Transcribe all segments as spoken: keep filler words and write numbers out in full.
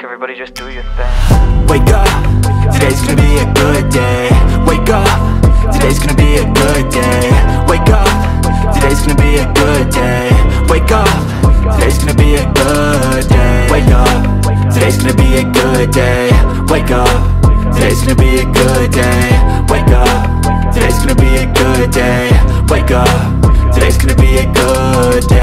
Everybody just do your thing. Wake up, today's gonna be a good day. Wake up, today's gonna be a good day. Wake up, today's gonna be a good day. Wake up, today's gonna be a good day. Wake up, today's gonna be a good day. Wake up, today's gonna be a good day. Wake up, today's gonna be a good day. Wake up, today's gonna be a good day.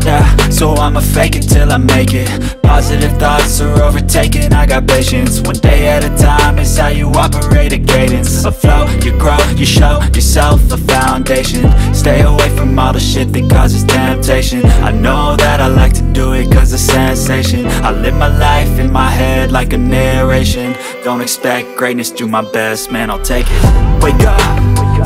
Yeah, so I'ma fake it till I make it. Positive thoughts are overtaken, I got patience. One day at a time, it's how you operate a cadence. A flow, you grow, you show yourself a foundation. Stay away from all the shit that causes temptation. I know that I like to do it cause it's sensation. I live my life in my head like a narration. Don't expect greatness, do my best, man, I'll take it. Wake up,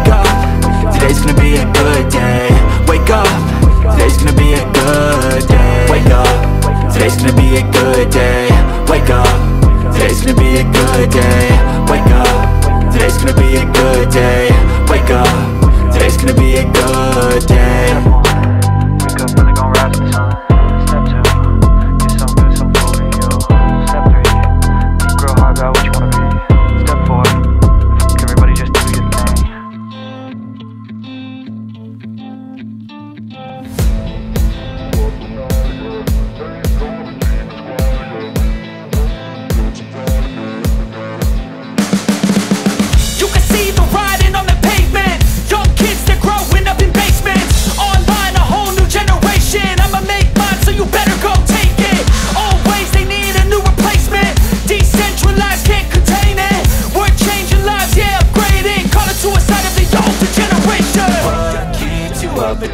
up, today's gonna be a good day. Wake up, today's gonna be a good day. Wake up, today's gonna be a good day. Wake up, today's gonna be a good day. Wake up, today's gonna be a good day. Wake up, today's gonna be a good day. Wake up, really gonna rise to the sun. But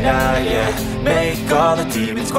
Now, yeah, make all the demons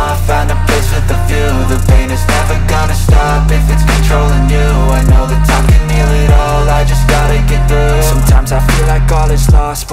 off, find a place with a view. The pain is never gonna stop if it's controlling you. I know that time can heal it all, I just gotta get through. Sometimes I feel like all is lost,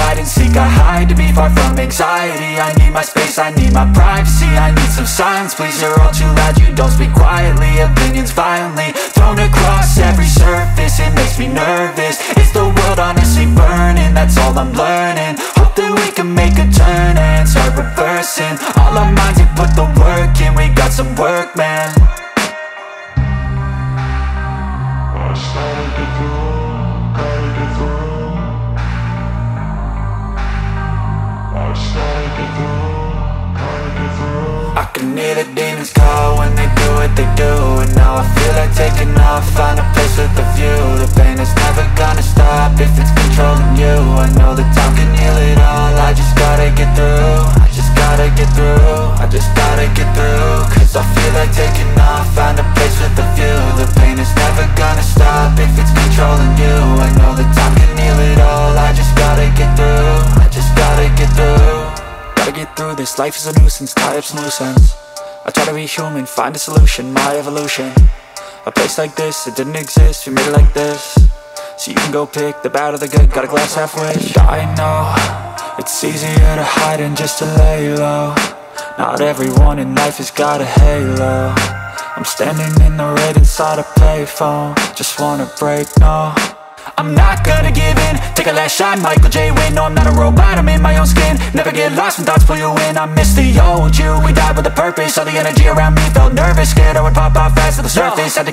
hide and seek, I hide to be far from anxiety. I need my space, I need my privacy. I need some silence, please, you're all too loud. You don't speak quietly, opinions violently thrown across every surface. It makes me nervous, it's the world honestly burning. That's all I'm learning, hope that we can make a turn and start reversing all our minds and put the work in. We got some work, man. I just gotta get through. I just gotta get through, gotta get through. I can hear the demons call when they do what they do, and now I feel like taking off, find a place with a view. The pain is never gonna stop if it's controlling you. I know that time can heal it all, I just gotta get through. I just gotta get through, I just gotta get through. Cause I feel like taking off, find a place with a view. The pain is never gonna stop if it's controlling you. I know that time can heal it all, I just gotta get through. I just gotta get through. Gotta get through this, life is a nuisance, tie up some loose ends. I try to be human, find a solution, my evolution. A place like this, it didn't exist, we made it like this. So you can go pick the bad or the good, got a glass halfway. I know, it's easier to hide than just to lay low. Not everyone in life has got a halo. I'm standing in the red inside a payphone. Just wanna break, no I'm not gonna give in, take a last shot, Michael J. Win. No, I'm not a robot, I'm in my own skin. Never get lost when thoughts pull you in. I miss the old you, we died with a purpose. All the energy around me felt nervous, scared I would pop off fast to the surface. Had to